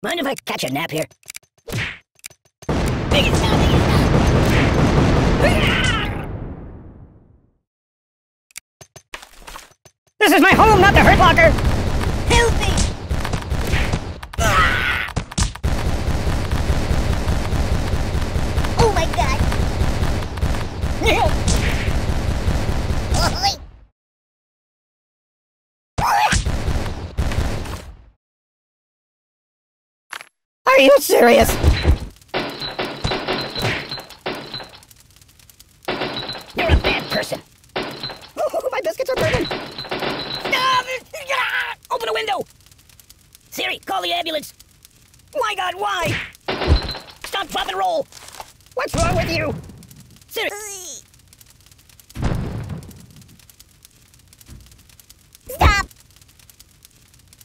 Mind if I catch a nap here? Make it stop, make it stop! This is my home, not the Hurt Locker! Help me! Oh my god! Are you serious? You're a bad person. Oh, my biscuits are burning. Open a window. Siri, call the ambulance. My God, why? Stop, drop, and roll. What's wrong with you? Siri. Stop.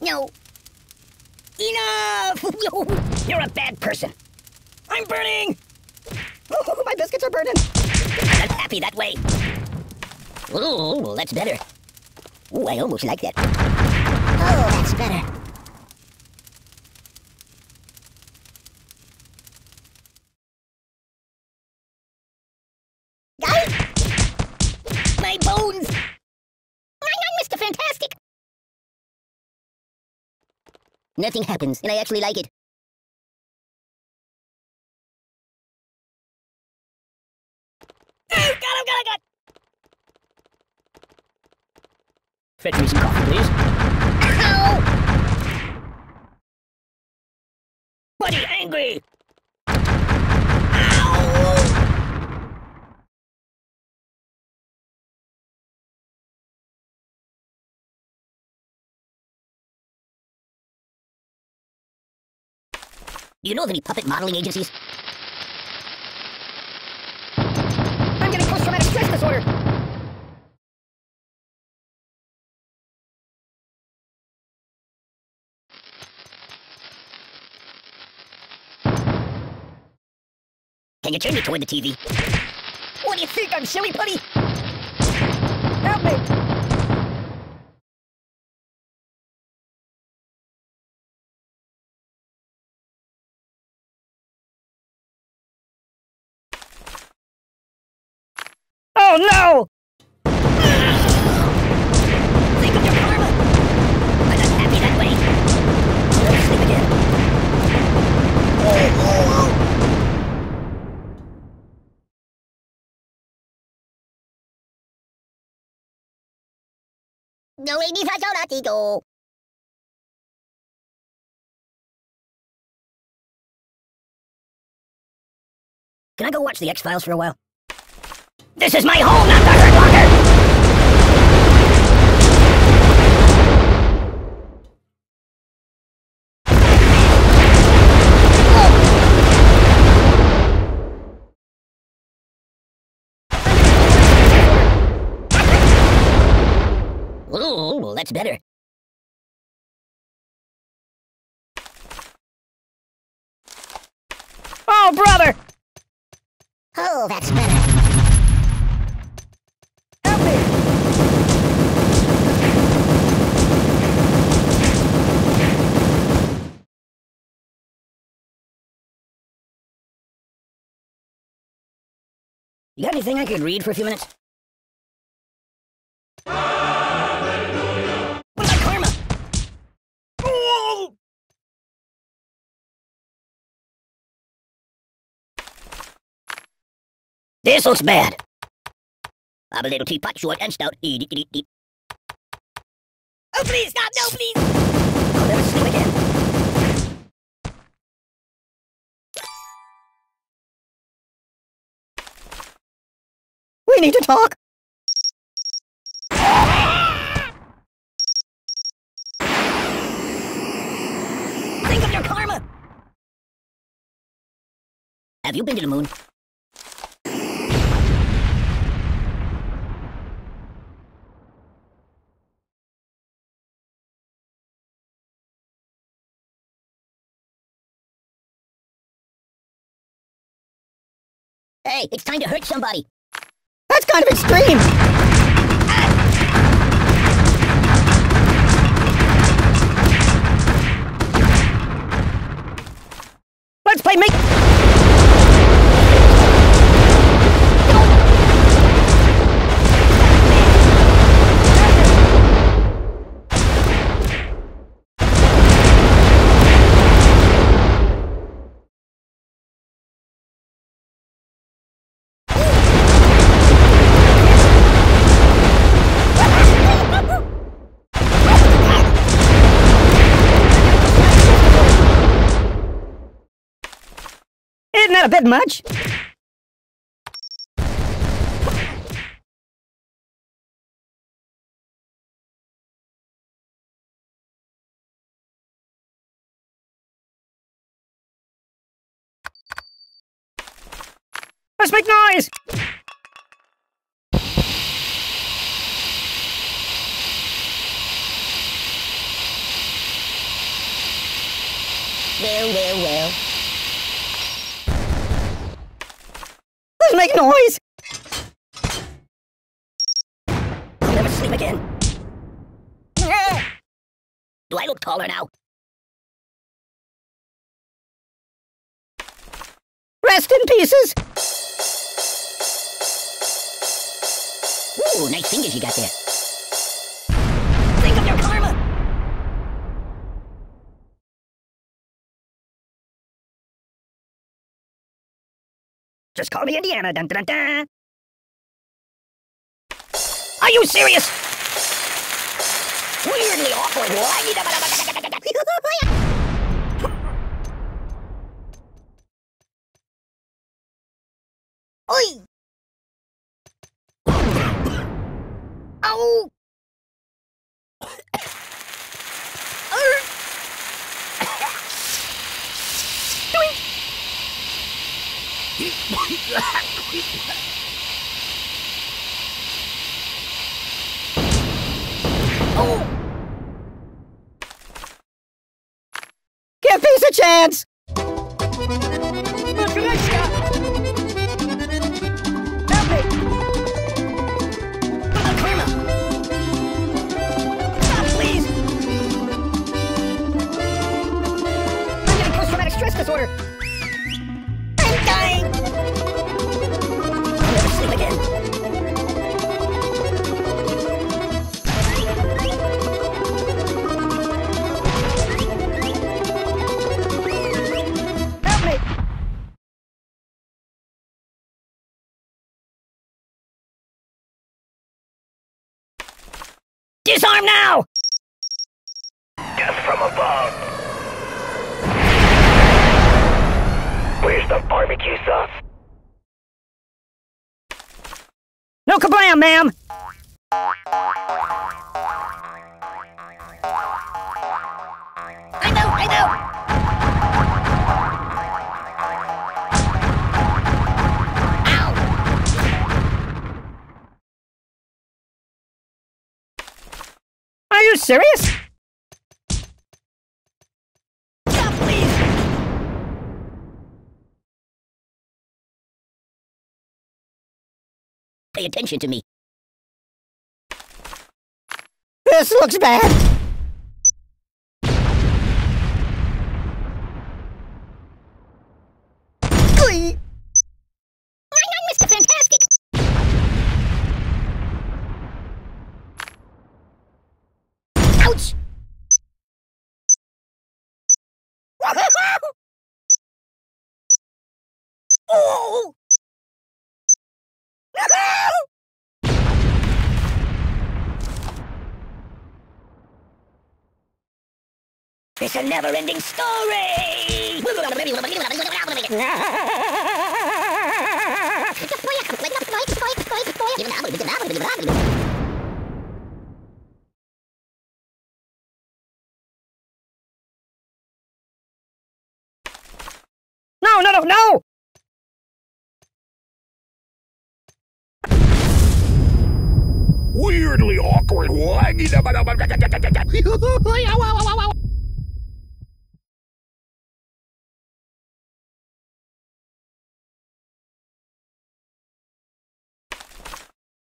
No. Enough! You're a bad person. I'm burning! Oh, my biscuits are burning. I'm happy that way. Oh, that's better. Oh, I almost like that. Oh, that's better. Guys! My bones! I'm Mr. Fantastic! Nothing happens, and I actually like it. Oh, God, I got it! Fetch me some coffee, please. Ow! Buddy, angry! Ow! Do you know of any puppet modeling agencies? I'm getting post-traumatic stress disorder! Can you turn me toward the TV? What do you think? I'm silly, buddy? Help me! Oh no! Think of your karma! I'm not happy that way! Let me sleep again. No, we need to go. Can I go watch the X-Files for a while? This is my home, not the Hurt Locker! Oh, that's better. Oh, brother! Oh, that's better. You got anything I could read for a few minutes? Hallelujah! What about karma? Whoa! This looks bad. I'm a little teapot, short and stout. Oh, please, stop! No, please! I'll never sleep again. We need to talk. Think of your karma. Have you been to the moon? Hey, it's time to hurt somebody. That's kind of extreme! Let's play make... Not a bit much. Let's make noise. Well. Make noise! I'll never sleep again. Do I look taller now? Rest in pieces! Ooh, nice fingers you got there. Think of your karma! Just call me Indiana, dun-dun-dun-dun! Are you serious? Weirdly awkward. Oi! Ow! Oh! Give peace a chance! Disarm now! Death from above. Where's the barbecue sauce? No kablam, ma'am! I know! Are you serious? Stop, please! Pay attention to me. This looks bad. Glee! I'm Mr. Fantastic! Ouch! Oh! It's a never-ending story! No! Weirdly awkward.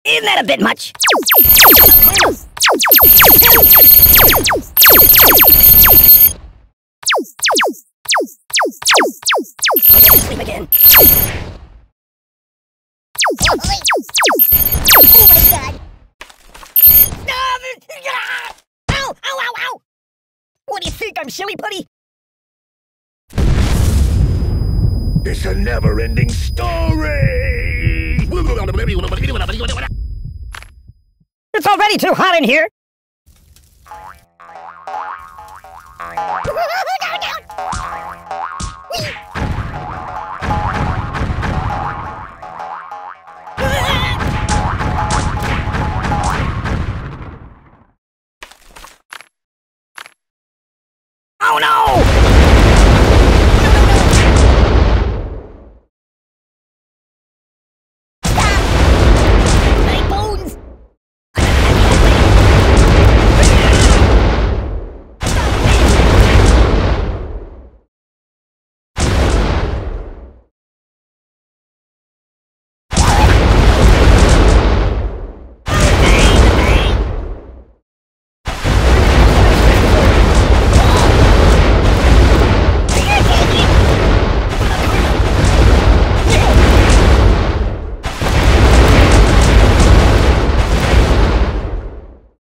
Isn't that a bit much? I'm gonna sleep again. Oh, boy. Oh my god! Ow! Ow! Ow! Ow! What do you think, I'm silly putty? It's a never-ending story. It's already too hot in here.